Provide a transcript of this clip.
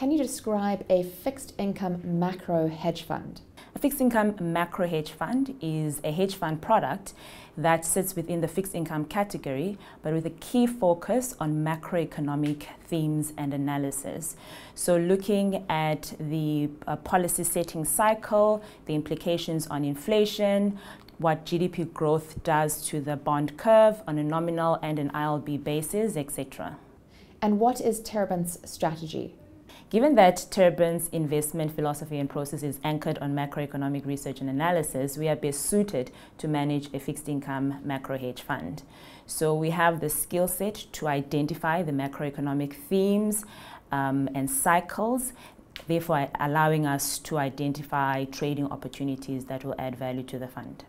Can you describe a fixed income macro hedge fund? A fixed income macro hedge fund is a hedge fund product that sits within the fixed income category, but with a key focus on macroeconomic themes and analysis. So looking at the policy setting cycle, the implications on inflation, what GDP growth does to the bond curve on a nominal and an ILB basis, etc. And what is Terebinth's strategy? Given that Terebinth's investment philosophy and process is anchored on macroeconomic research and analysis, we are best suited to manage a fixed income macro hedge fund. So we have the skill set to identify the macroeconomic themes and cycles, therefore allowing us to identify trading opportunities that will add value to the fund.